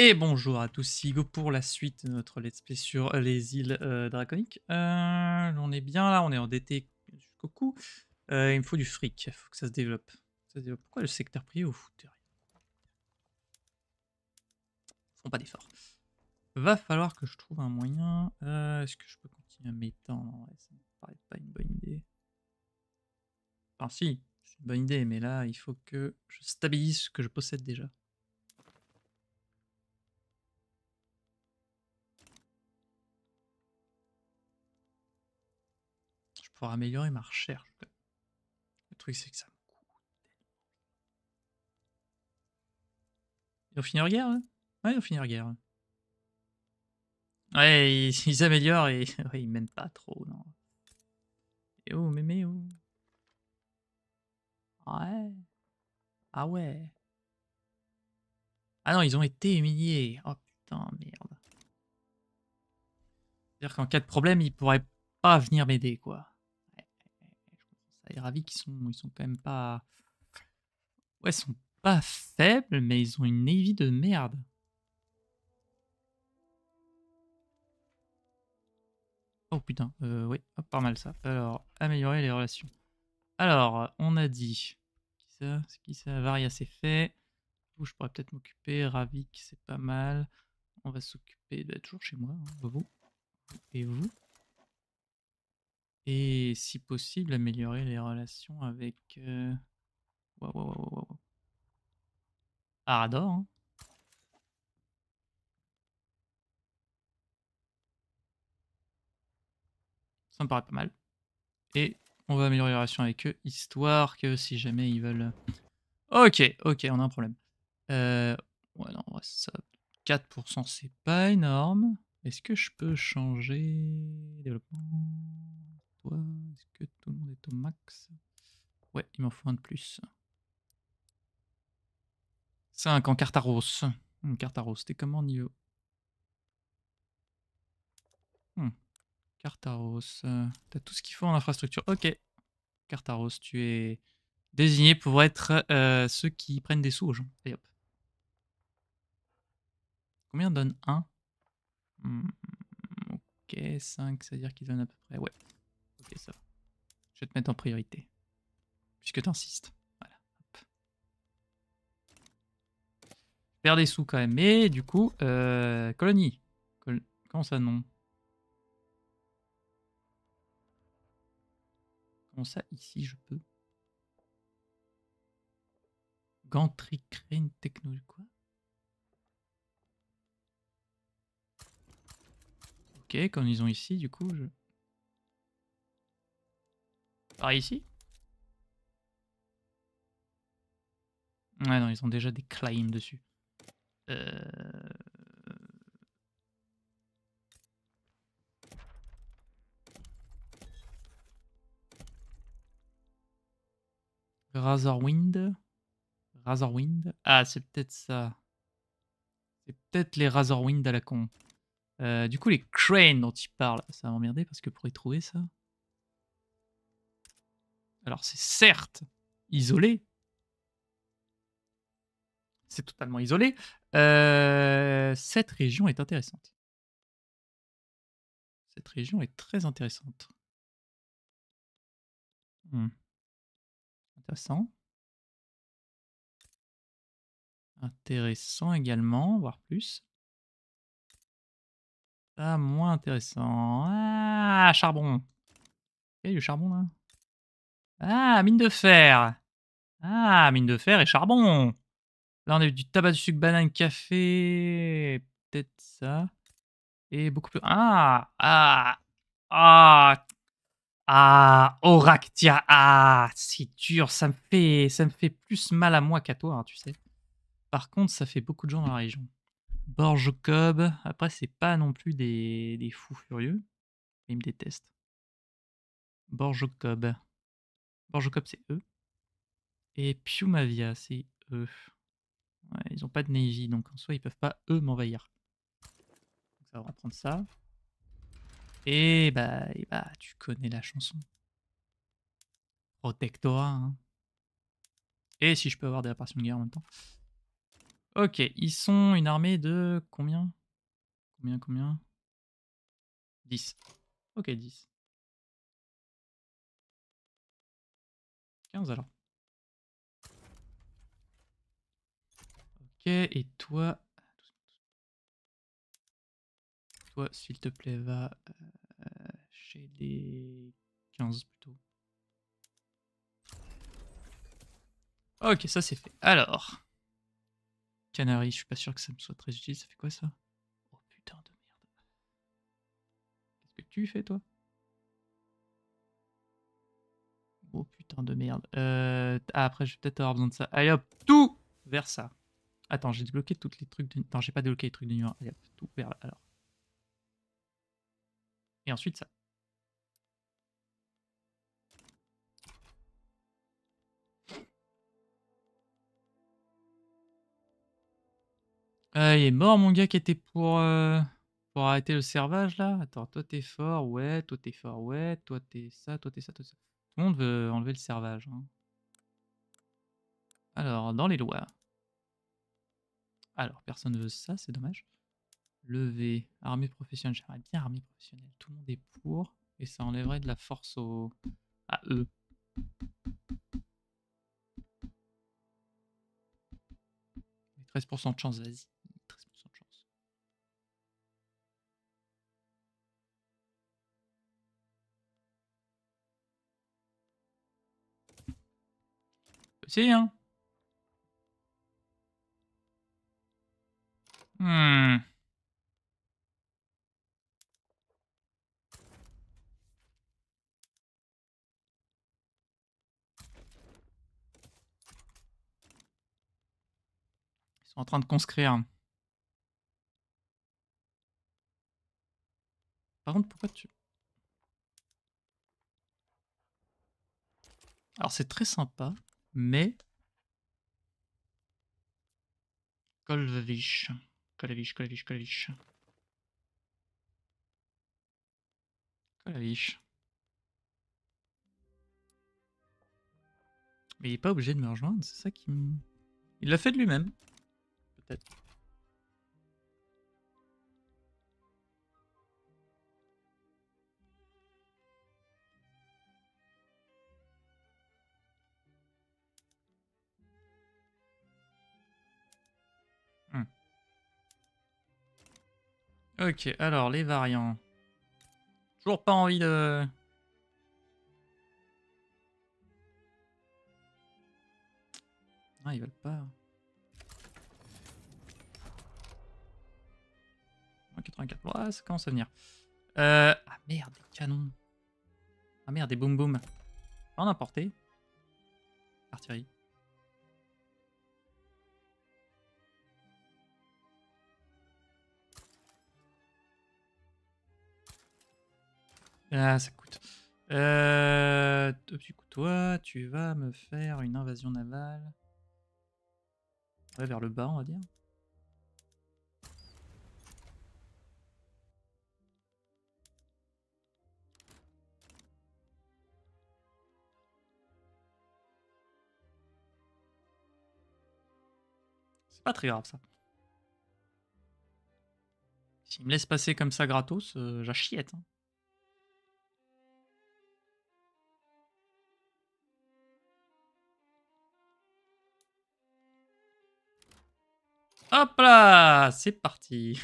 Et bonjour à tous, c'est Hugo pour la suite de notre let's play sur les îles draconiques. On est bien là, on est endetté jusqu'au cou. Il me faut du fric, il faut que ça se développe. Pourquoi le secteur privé au fout de rien? Ils font pas d'efforts. Va falloir que je trouve un moyen. Est-ce que je peux continuer à m'étendre? Ça me paraît pas une bonne idée. Enfin si, c'est une bonne idée, mais là il faut que je stabilise ce que je possède déjà. Pour améliorer ma recherche. Le truc c'est que ça me coûte. Ils ont fini leur guerre, hein? Ouais, ils ont fini leur guerre. Ouais, ils améliorent et ouais, ils mènent pas trop, non. Et oh, mais oh. Ouais. Ah ouais. Ah non, ils ont été humiliés. Oh putain, merde. C'est-à-dire qu'en cas de problème, ils pourraient pas venir m'aider, quoi. Les ravis qui sont, ils sont quand même pas... Ouais, ils sont pas faibles, mais ils ont une navy de merde. Oh putain, oui, oh, pas mal ça. Alors, améliorer les relations. Alors, on a dit... C'est qui ça? Varia, c'est fait. Où je pourrais peut-être m'occuper. Ravic, c'est pas mal. On va s'occuper de... Toujours chez moi, hein, vous. Et vous. Et si possible, améliorer les relations avec... Wow. Arador, hein. Ça me paraît pas mal. Et on va améliorer les relations avec eux, histoire que si jamais ils veulent... Ok, on a un problème. Ouais, non, ça... 4%, c'est pas énorme. Est-ce que je peux changer... Développement... Est-ce que tout le monde est au max? Ouais, il m'en faut un de plus. 5 en Cartaros. Cartaros, t'es comment niveau? Cartaros, t'as tout ce qu'il faut en infrastructure. Ok. Cartaros, tu es désigné pour être ceux qui prennent des sous aux gens. Et hop. Combien donne 1? Ok, 5, c'est-à-dire qu'ils donnent à peu près... Ouais. Ok, ça va. Je vais te mettre en priorité. Puisque t'insistes. Voilà. Hop. Je perds des sous quand même. Mais du coup, colonie. Comment ça, non? Comment ça, ici, je peux? Gantry Crane Technologie, quoi? Ok, comme ils ont ici, du coup, je... Pareil ici? Ouais, non, ils ont déjà des climbs dessus. Razor Wind. Ah, c'est peut-être ça. C'est peut-être les Razor Wind à la con. Du coup, les cranes dont ils parlent, ça va m'emmerder parce que pour y trouver ça... Alors c'est certes isolé, c'est totalement isolé, cette région est intéressante. Cette région est très intéressante. Intéressant également, voire plus. Ah, moins intéressant. Ah, charbon. Il y a du charbon là. Ah, mine de fer. Ah, mine de fer et charbon. Là, on a eu du tabac, du sucre, banane, café. Peut-être ça. Et beaucoup plus... Ah, Oractia. Ah, c'est dur. Ça me fait plus mal à moi qu'à toi, hein, tu sais. Par contre, ça fait beaucoup de gens dans la région. Borge Cob. Après, c'est pas non plus des fous furieux. Ils me détestent. Borge Cob. Borge Cob, c'est eux. Et Piumavia, c'est eux. Ouais, ils n'ont pas de navy, donc en soi, ils peuvent pas, eux, m'envahir. Donc ça, on va prendre ça. Et bah, tu connais la chanson. Protectorat, hein. Et si je peux avoir des réparations de guerre en même temps. Ok, ils sont une armée de combien? Combien 10. Ok, 10. 15 alors. Ok, et toi... Toi, s'il te plaît, va chez les 15 plutôt. Ok, ça c'est fait. Alors... Canaries, je suis pas sûr que ça me soit très utile. Ça fait quoi ça? Oh putain de merde. Qu'est-ce que tu fais toi? Oh putain de merde. Ah, après, je vais peut-être avoir besoin de ça. Allez hop, tout vers ça. Attends, j'ai débloqué tous les trucs de. Non, j'ai pas débloqué les trucs de nuance. Allez hop, tout vers là. Alors. Et ensuite ça. Il est mort mon gars qui était pour arrêter le servage là. Attends, toi t'es fort, ouais, toi t'es fort, ouais, toi t'es ça, toi t'es ça, toi t'es ça. Tout le monde veut enlever le servage. Hein. Alors, dans les lois. Alors, personne veut ça, c'est dommage. Levé, armée professionnelle, j'aimerais bien armée professionnelle. Tout le monde est pour, et ça enlèverait de la force au... à eux. Et 13% de chance, vas-y. Si, hein. Ils sont en train de conscrire. Par contre, pourquoi tu... Alors, c'est très sympa. Mais Kolvact, Kolvact. Mais il est pas obligé de me rejoindre, c'est ça qui me... Il l'a fait de lui-même, peut-être. Ok, alors les variants. Toujours pas envie de... Ah, ils veulent pas. Oh, 84. Ah, ça commence à venir. Ah merde, des canons. Ah merde, des boum boum. En importé. Artillerie. Ah, ça coûte. Du coup, toi, tu vas me faire une invasion navale. Ouais, vers le bas, on va dire. C'est pas très grave, ça. S'il me laisse passer comme ça gratos, j'achiette, hein. Hop là, c'est parti.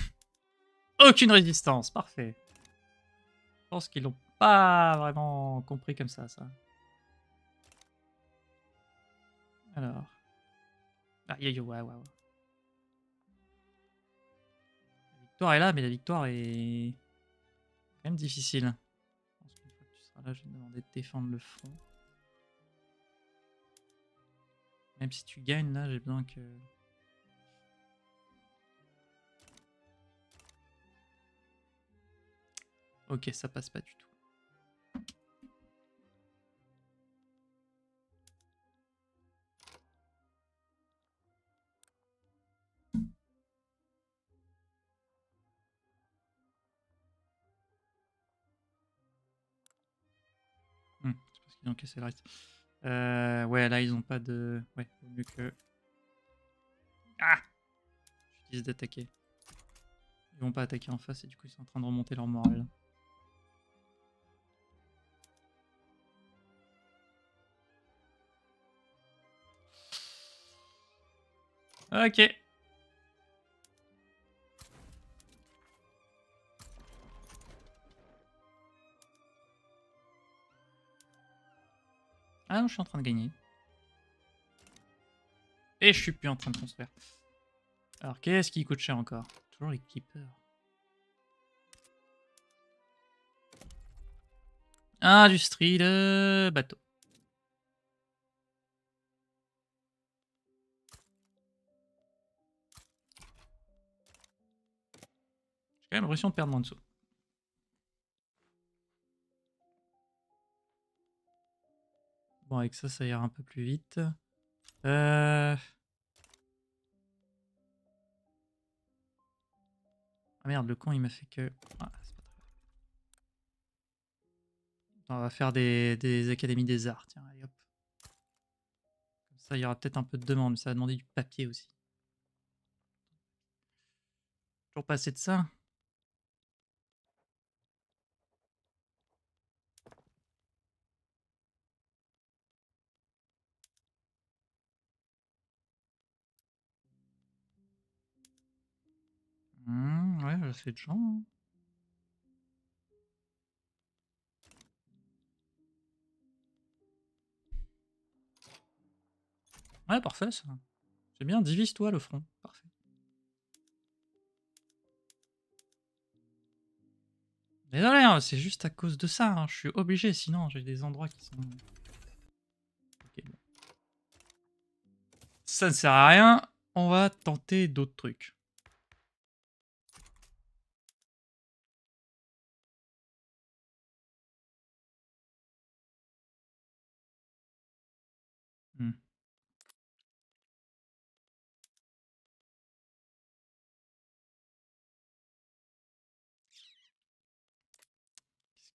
Aucune résistance, parfait. Je pense qu'ils l'ont pas vraiment compris comme ça, ça. Alors... Ah, ouais. La victoire est là, mais la victoire est... quand même difficile. Je pense qu'une fois que tu seras là, je vais te demander de défendre le front. Même si tu gagnes, là, j'ai besoin que... Ok, ça passe pas du tout. C'est parce qu'ils ont cassé le reste. Ouais, là ils ont pas de... Ouais, vaut mieux que... Ah risquent d'attaquer. Ils vont pas attaquer en face et du coup ils sont en train de remonter leur morale. Ok. Ah non, je suis en train de gagner. Et je suis plus en train de construire. Alors qu'est-ce qui coûte cher encore? Toujours les keepers. Industrie de bateau. J'ai quand même réussi à perdre moins de sous. Bon, avec ça, ça ira un peu plus vite. Ah merde, le con il m'a fait que... Ah, c'est pas très grave. On va faire des académies des arts, tiens, allez hop. Comme ça il y aura peut-être un peu de demande, mais ça va demander du papier aussi. Toujours pas assez de ça. Ouais, j'ai assez de gens. Hein. Ouais, parfait ça. C'est bien, divise-toi le front. Parfait. Désolé, hein, c'est juste à cause de ça. Hein. Je suis obligé, sinon j'ai des endroits qui sont... Okay, bon. Ça ne sert à rien. On va tenter d'autres trucs.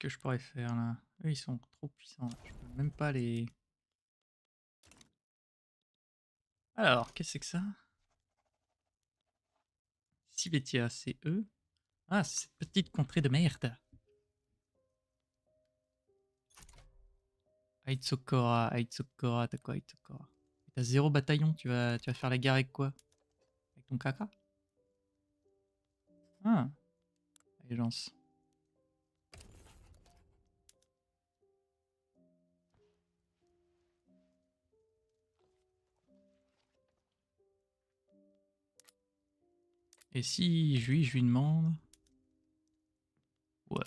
Que je pourrais faire là, eux ils sont trop puissants là. Je peux même pas les... Alors qu'est-ce que c'est que ça? Sibetia, c'est eux. Ah, c'est cette petite contrée de merde. Aïtso Kora, Aïtso Kora, t'as quoi? Aïtso Kora, t'as zéro bataillon, tu vas faire la guerre avec quoi? Avec ton caca? Ah, allégeance. Et si je lui demande... Ouais...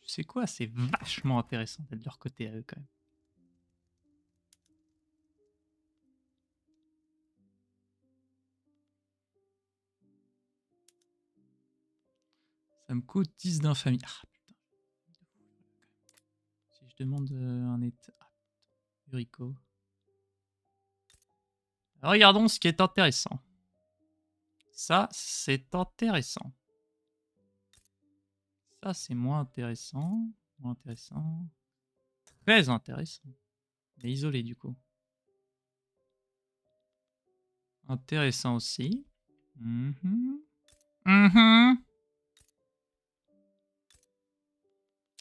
Tu sais quoi, c'est vachement intéressant d'être de leur côté à eux quand même. Ça me coûte 10 d'infamie. Ah putain. Si je demande un état... Hurico. Regardons ce qui est intéressant. Ça, c'est intéressant. Ça, c'est moins intéressant. Moins intéressant. Très intéressant. Mais isolé, du coup. Intéressant aussi. Il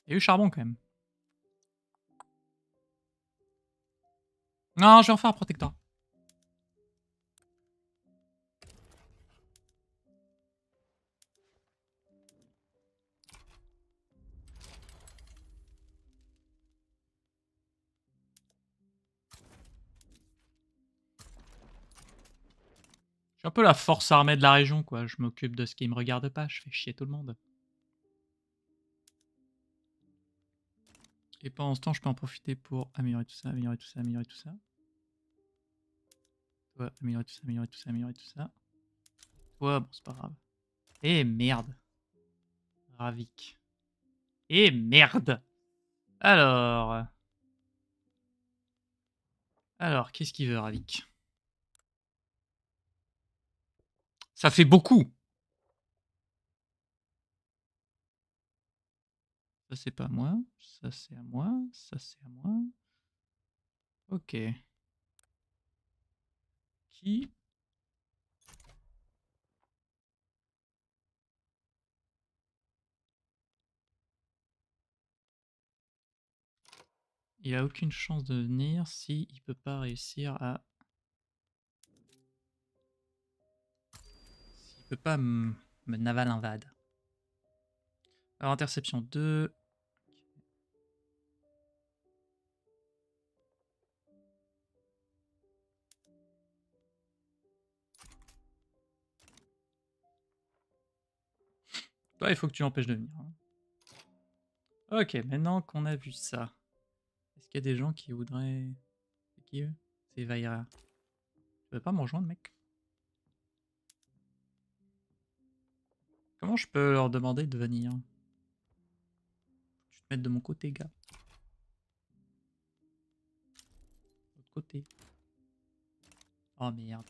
y a eu charbon, quand même. Non, je vais en faire un protecteur. Un peu la force armée de la région, quoi. Je m'occupe de ce qui me regarde pas, je fais chier tout le monde. Et pendant ce temps, je peux en profiter pour améliorer tout ça, améliorer tout ça, améliorer tout ça. Ouais, améliorer tout ça, améliorer tout ça, améliorer tout ça. Ouais, bon, c'est pas grave. Eh merde. Ravik. Eh merde. Alors, qu'est-ce qu'il veut, Ravik? Ça fait beaucoup. Ça, c'est pas à moi. Ça, c'est à moi. Ça, c'est à moi. Ok. Qui Il a aucune chance de venir s'il ne peut pas réussir à... S'il ne peut pas me naval invade. Alors interception 2. Bah, il faut que tu l'empêches de venir. Ok, maintenant qu'on a vu ça, est-ce qu'il y a des gens qui voudraient... C'est qui eux? C'est Vaira. Tu veux pas me rejoindre, mec? Comment je peux leur demander de venir? Tu te mets de mon côté, gars. De l'autre côté. Oh merde.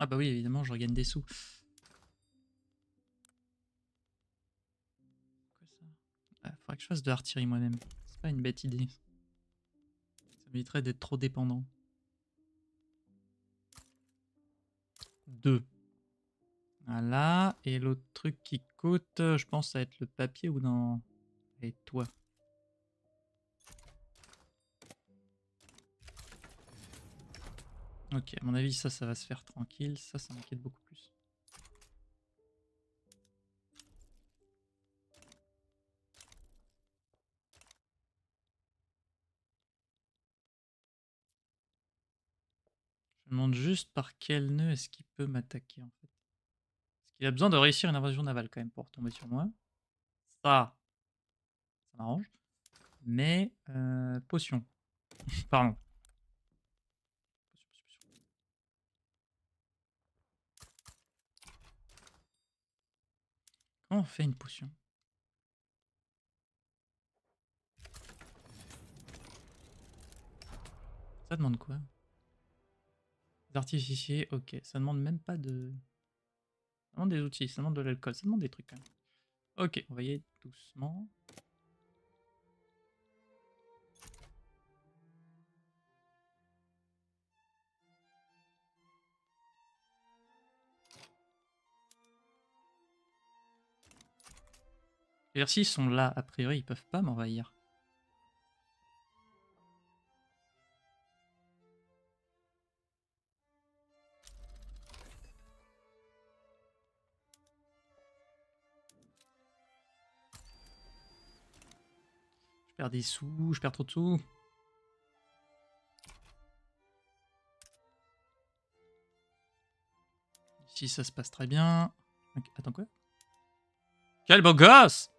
Ah bah oui, évidemment, je regagne des sous. Quoi ça? Ah, faudrait que je fasse de l'artillerie moi-même. C'est pas une bête idée. Ça m'éviterait d'être trop dépendant. 2. Voilà. Et l'autre truc qui coûte, je pense, ça va être le papier ou dans... Et toi. Ok, à mon avis, ça va se faire tranquille. Ça m'inquiète beaucoup plus. Je me demande juste par quel nœud est-ce qu'il peut m'attaquer, en fait. Est-ce qu'il a besoin de réussir une invasion navale, quand même, pour tomber sur moi? Ça, ça m'arrange. Mais, potion. Pardon. Comment on fait une potion? Ça demande quoi? Des artificiers, ok. Ça demande même pas de... Ça demande des outils, ça demande de l'alcool, ça demande des trucs quand même. Ok, on va y aller doucement. S'ils sont là, a priori, ils peuvent pas m'envahir. Je perds des sous, je perds trop de sous. Ici, ça se passe très bien. Okay. Attends, quoi? Quel beau gosse!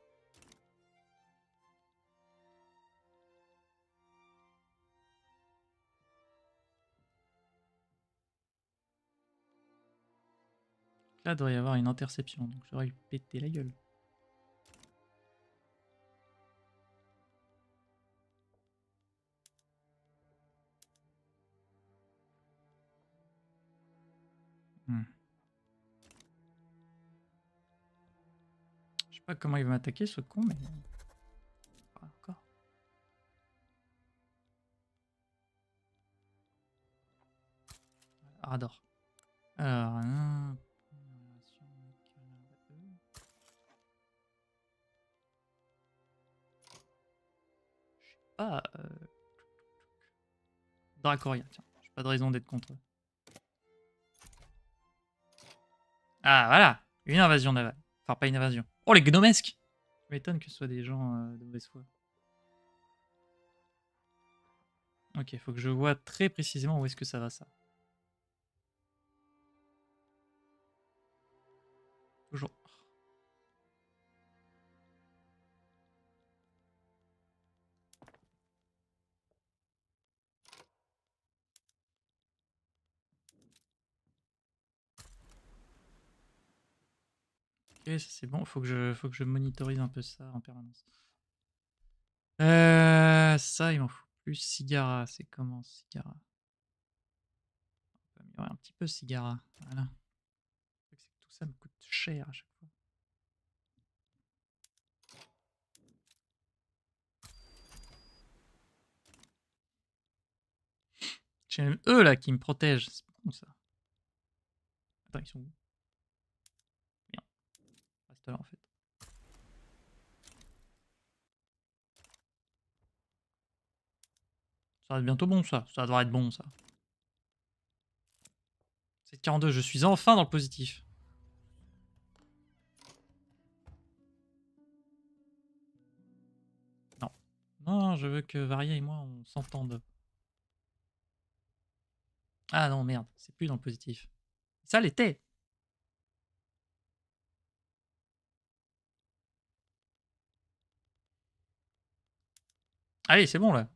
Là, il doit y avoir une interception, donc j'aurais lui pété la gueule. Je sais pas comment il va m'attaquer ce con, mais... Pas encore. Arador. Alors... Ah, Dracoria, tiens, j'ai pas de raison d'être contre eux. Ah voilà, une invasion navale. Enfin, pas une invasion. Oh les gnomesques! Je m'étonne que ce soit des gens de mauvaise foi. Ok, faut que je vois très précisément où est-ce que ça va ça. Toujours. Ça c'est bon, faut que je monitorise un peu ça en permanence. Ça il m'en faut plus. Cigara, c'est comment Cigara? On peut améliorer un petit peu Cigara, voilà. Tout ça me coûte cher à chaque fois. C'est même eux là qui me protègent. C'est pas con ça. Attends, ils sont où? Merde. Reste là en fait. Ça va être bientôt bon ça. Ça devrait être bon ça. 7,42. Je suis enfin dans le positif. Non. Non, je veux que Varia et moi on s'entende. Ah non, merde, c'est plus dans le positif. Ça l'était. Allez, c'est bon là.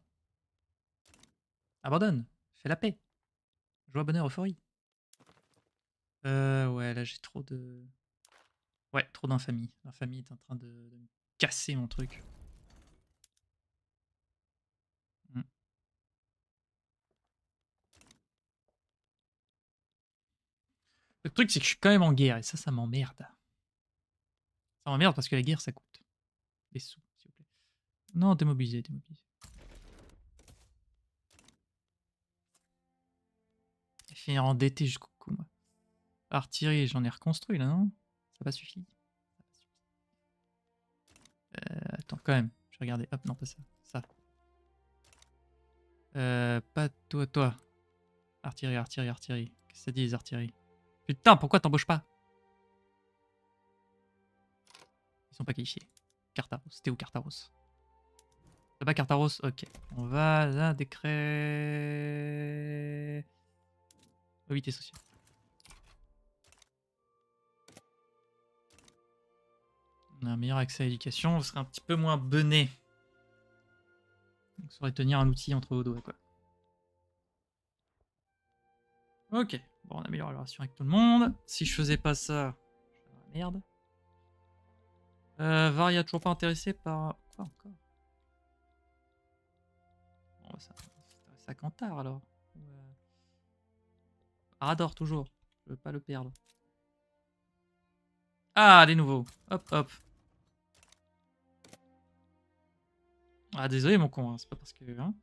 Abandonne, fais la paix. Joie, bonheur, euphorie. Ouais, là j'ai trop de... Ouais, trop d'infamie. L'infamie est en train de me casser mon truc. Le truc, c'est que je suis quand même en guerre, et ça m'emmerde. Ça m'emmerde parce que la guerre, ça coûte. Des sous, s'il vous plaît. Non, démobilisé, démobilisé. Je vais finir endetté jusqu'au cou, moi. Artillerie, j'en ai reconstruit, là, non? Ça n'a pas suffi. Attends, quand même. Je vais regarder. Hop, non, pas ça. Ça. Pas toi, toi. Artillerie, artillerie, artillerie. Qu'est-ce que ça dit, les artilleries? Putain, pourquoi t'embauches pas? Ils sont pas qualifiés. Cartaros, c'était où Cartaros? C'est pas Cartaros? Ok. On va là, décret... Oh oui, t'es social. On a un meilleur accès à l'éducation, on serait un petit peu moins bené. On saurait tenir un outil entre vos doigts, quoi. Ok. Bon, on améliore la relation avec tout le monde. Si je faisais pas ça, je serais dans la merde. Varia, toujours pas intéressé par... Quoi encore? Bon, bah, ça c'est à Cantar alors. Arador, toujours. Je veux pas le perdre. Ah, des nouveaux. Hop, hop. Ah, désolé mon con, hein. C'est pas parce que... Hein.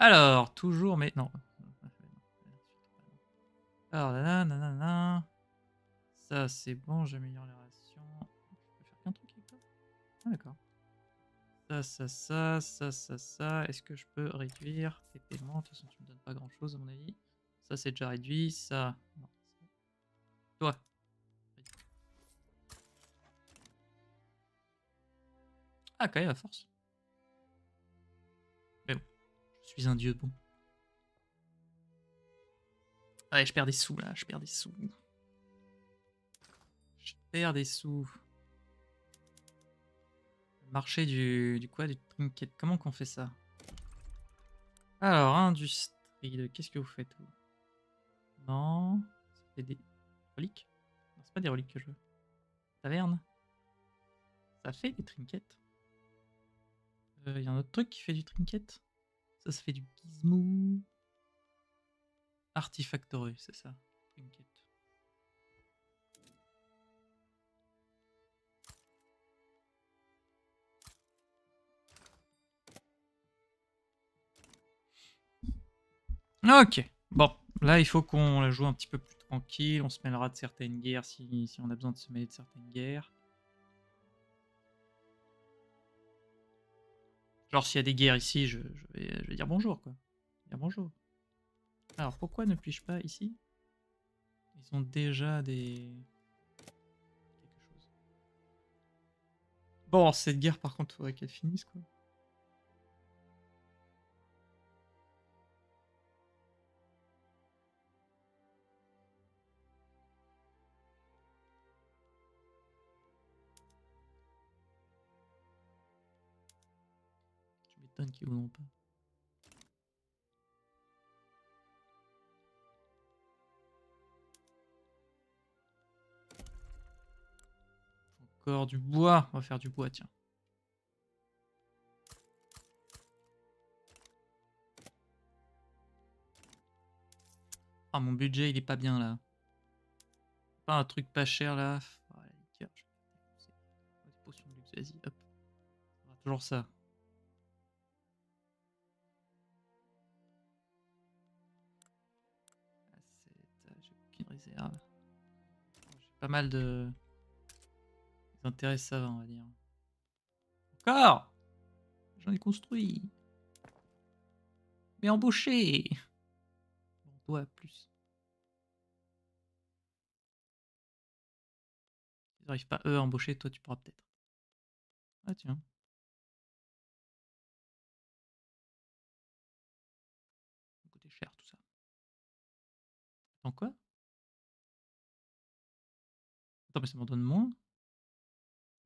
Alors, toujours, mais non. Alors, nanana. Ça, c'est bon, j'améliore les relations. Je peux faire qu'un truc avec toi? Ah, d'accord. Ça. Est-ce que je peux réduire tes paiements? De toute façon, tu me donnes pas grand-chose, à mon avis. Ça, c'est déjà réduit. Ça, non. Toi. Ah, quand même, à force. Je suis un dieu bon. Ouais, je perds des sous là, je perds des sous. Je perds des sous. Le marché du quoi? Du trinket. Comment qu'on fait ça? Alors, industrie de... Qu'est-ce que vous faites? Non. C'est des reliques? Non, c'est pas des reliques que je veux. Taverne. Ça fait des trinkets. Il y a un autre truc qui fait du trinket? Ça, ça fait du gizmo. Artifactory, c'est ça. Trinket. Ok. Bon, là, il faut qu'on la joue un petit peu plus tranquille. On se mêlera de certaines guerres si on a besoin de se mêler de certaines guerres. Genre s'il y a des guerres ici, je vais dire bonjour quoi. Dire bonjour. Alors pourquoi ne puis-je pas ici? Ils ont déjà des... quelque chose. Bon, cette guerre par contre, faudrait qu'elle finisse quoi. Qui voulons pas. Encore du bois, on va faire du bois, tiens. Ah, mon budget, il est pas bien là. Pas un truc pas cher là. Voilà, nickel. Des potions de luxe, vas-y, hop. On a toujours ça. Pas mal de... intérêts savants, on va dire. Encore! J'en ai construit. Mais embauché! On doit plus. Ils n'arrivent pas eux à embaucher, toi tu pourras peut-être. Ah tiens. Ça va coûter cher tout ça. Attends quoi? Attends mais ça m'en donne moins.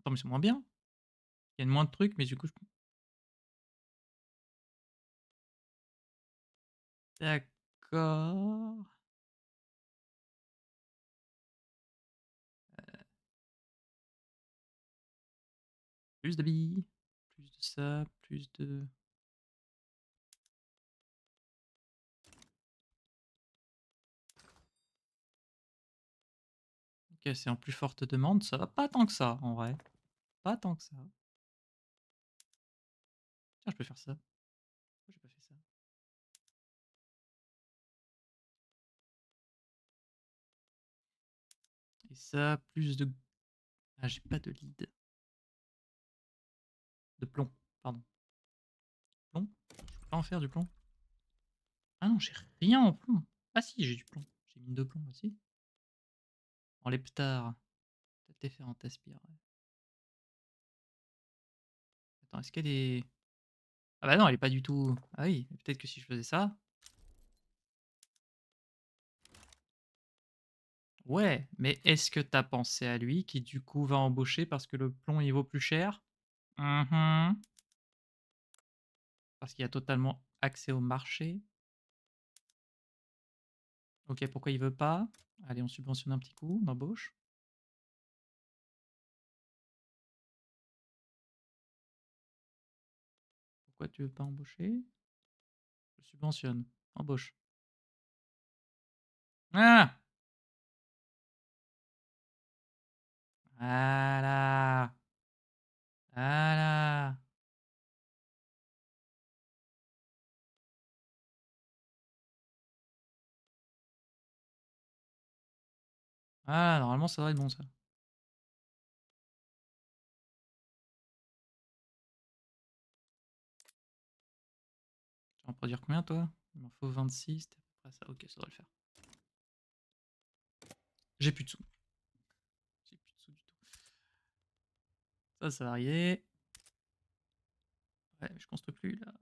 Attends mais c'est moins bien. Il y a moins de trucs mais du coup je... D'accord. Plus d'habits, plus de ça, plus de... Ok, c'est en plus forte demande, ça va pas tant que ça, en vrai. Pas tant que ça. Tiens, je peux faire ça. Pourquoi j'ai pas fait ça? Et ça, plus de... Ah, j'ai pas de lead. De plomb, pardon. Plomb? Je peux pas en faire du plomb. Ah non, j'ai rien en plomb. Ah si, j'ai du plomb. J'ai mine de plomb aussi. En leptar. Peut-être les faire en taspire. Ouais. Attends, est-ce qu'il y a des... Ah bah non, elle est pas du tout... Ah oui, peut-être que si je faisais ça... Ouais, mais est-ce que t'as pensé à lui qui du coup va embaucher parce que le plomb il vaut plus cher? Mmh. Parce qu'il a totalement accès au marché. Ok, pourquoi il veut pas? Allez, on subventionne un petit coup, on embauche. Pourquoi tu veux pas embaucher? Je subventionne, embauche. Ah! Voilà! Voilà. Ah, normalement ça doit être bon ça. Tu vas en produire combien toi? Il m'en faut 26, t'es à peu près ça. Ok, ça doit le faire. J'ai plus de sous. Ça, ça va arriver. Ouais, mais je construis plus là.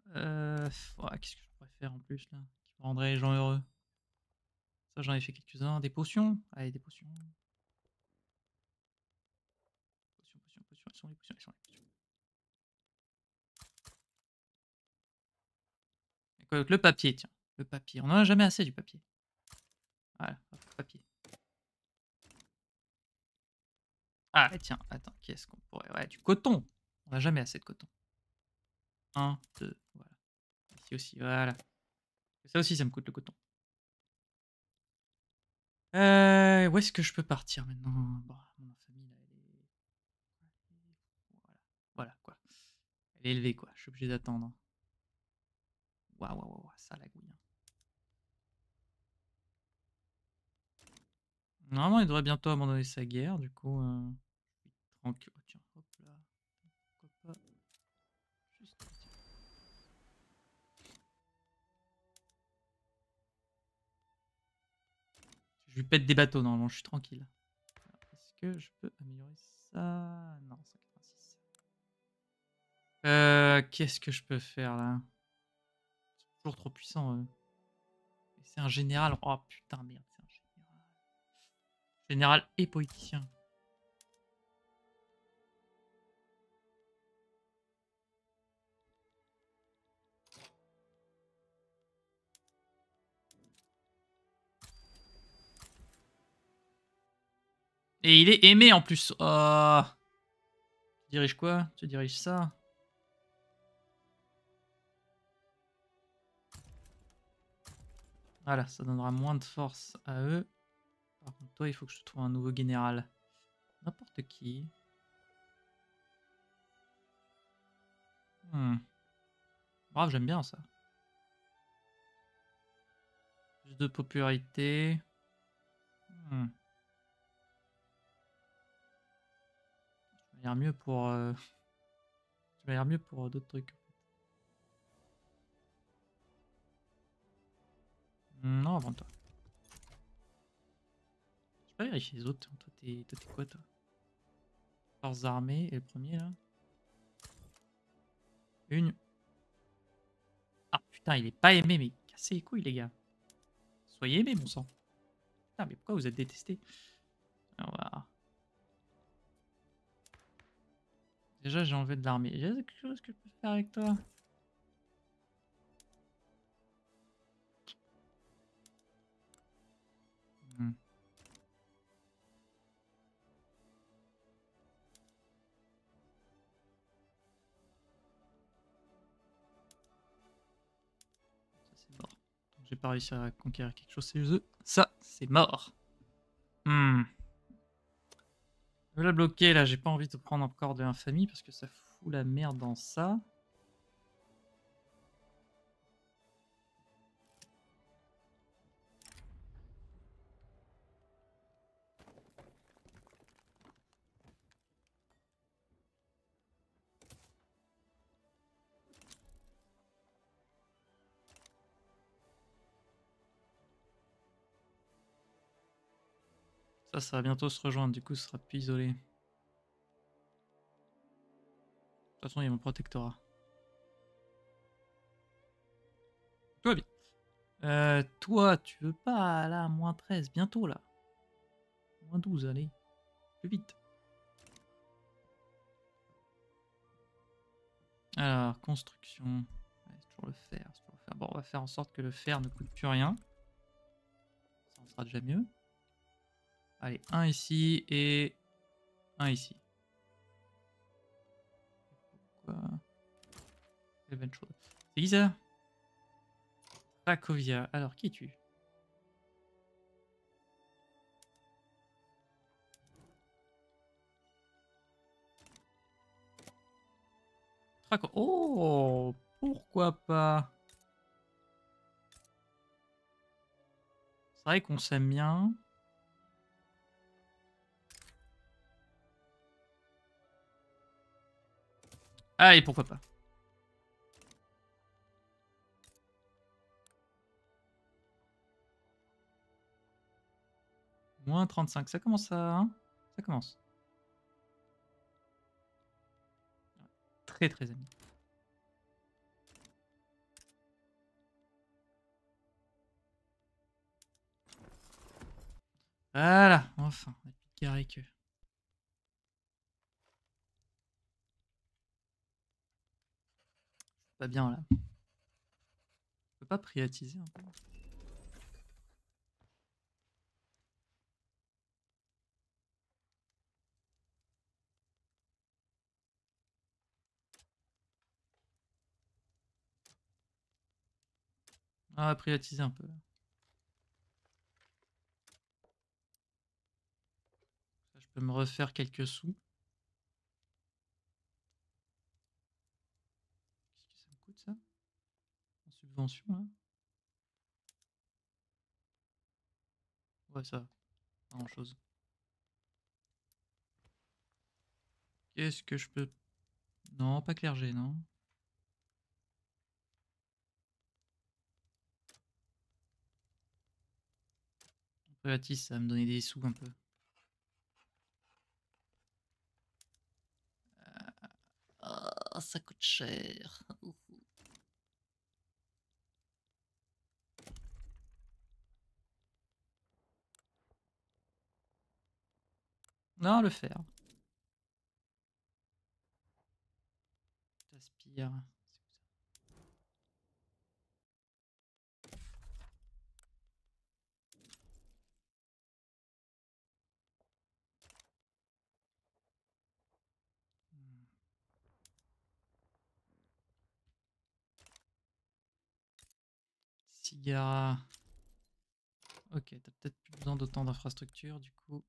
Qu'est-ce que je pourrais faire en plus là qui rendrait les gens heureux? Ça, j'en ai fait quelques-uns. Des potions. Allez, des potions. Potions. Elles sont les potions. Et quoi, le papier, tiens. Le papier. On n'en a jamais assez du papier. Voilà, le papier. Ah tiens, attends, qu'est-ce qu'on pourrait... Ouais, du coton. On n'a jamais assez de coton. 1, 2, voilà. Ici aussi, voilà. Ça aussi, ça me coûte le coton. Où est-ce que je peux partir maintenant? Bon, ma famille, là, elle est... Voilà, quoi. Elle est élevée, quoi. Je suis obligé d'attendre. Waouh, ça lagouille. Normalement, il devrait bientôt abandonner sa guerre, du coup... Tranquille. Oh, tiens, hop là. Pourquoi pas... Juste... Je lui pète des bateaux, normalement, je suis tranquille. Est-ce que je peux améliorer ça? Non, 186. Qu'est-ce que je peux faire, là? C'est toujours trop puissant, C'est un général... Oh, putain, merde. Général et politicien. Et il est aimé en plus. Oh. Tu diriges quoi? Tu diriges ça? Voilà, ça donnera moins de force à eux. Par contre, toi, il faut que je trouve un nouveau général. N'importe qui. Bravo, j'aime bien ça. Plus de popularité. Ça m'a l'air mieux pour... Ça m'a l'air mieux pour d'autres trucs. Non, avant toi. Je vais pas vérifier les autres. Toi, t'es quoi, toi? Forces armées et le premier, là. Une. Ah, putain, il est pas aimé, mais cassez les couilles, les gars. Soyez aimés, mon sang. Putain, mais pourquoi vous êtes détestés? On va... Déjà, j'ai enlevé de l'armée. J'ai quelque chose que je peux faire avec toi? J'ai pas réussi à conquérir quelque chose, c'est eux. Ça, c'est mort. Je vais la bloquer là, j'ai pas envie de prendre encore de l'infamie parce que ça fout la merde dans ça. Ça va bientôt se rejoindre, du coup ce sera plus isolé. De toute façon, il y a mon protectorat. Tout va bien. Toi, tu veux pas là, moins 13, bientôt là. Moins 12, allez. Plus vite. Alors, construction. Ouais, c'est toujours le fer, c'est toujours le fer. Bon, on va faire en sorte que le fer ne coûte plus rien. Ça en sera déjà mieux. Allez, un ici et un ici. Pourquoi? C'est qui ça? Cracovia. Alors, qui es-tu? Oh, pourquoi pas? C'est vrai qu'on s'aime bien. Ah, et pourquoi pas. Moins 35, ça commence à... Hein, ça commence. Très très ami. Voilà, enfin, la petite carré que... Pas bien là. Je peux pas privatiser un peu. Ah, privatiser un peu. Je peux me refaire quelques sous. Subvention là. Ouais, ça, pas grand chose. Qu'est-ce que je peux... Non, pas clergé, non. Privatise, ça va me donner des sous un peu. Ah, ça coûte cher. Non, le fer. J'aspire. Cigara. Ok, t'as peut-être plus besoin d'autant d'infrastructures du coup.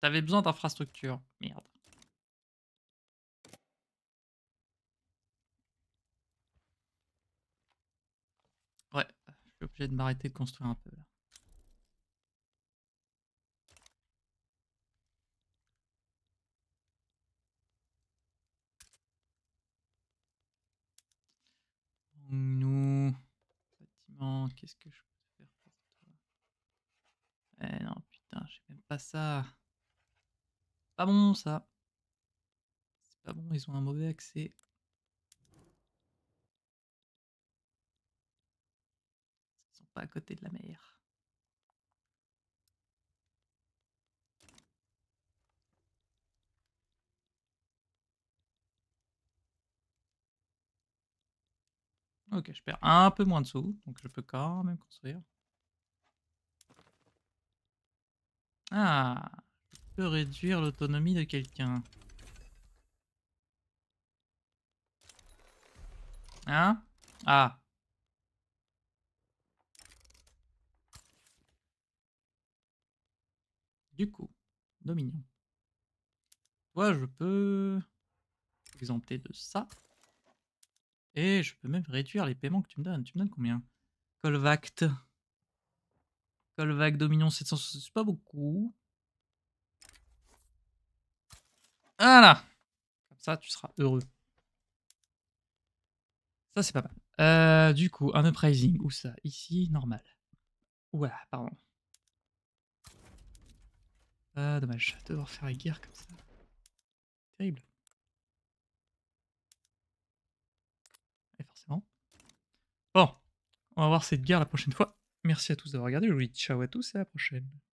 T'avais besoin d'infrastructures. Merde. Ouais, je obligé de m'arrêter de construire un peu là. Nous, bâtiment, qu'est-ce que je peux faire pour toi? Eh non, putain, j'ai même pas ça. Pas bon ça. C'est pas bon, ils ont un mauvais accès. Ils sont pas à côté de la mer. Ok, je perds un peu moins de sous, donc je peux quand même construire. Ah, je peux réduire l'autonomie de quelqu'un. Hein? Ah. Du coup, Dominion. Toi, je peux exempter de ça. Et je peux même réduire les paiements que tu me donnes. Tu me donnes combien? Kolvact. Kolvact, Dominion, 700, c'est pas beaucoup. Voilà. Comme ça, tu seras heureux. Ça, c'est pas mal. Du coup, un uprising. Où ça? Ici, normal. Ouah, pardon. Ah, dommage. Devoir faire la guerre comme ça. Terrible. Bon, on va voir cette guerre la prochaine fois. Merci à tous d'avoir regardé. Je vous dis ciao à tous et à la prochaine.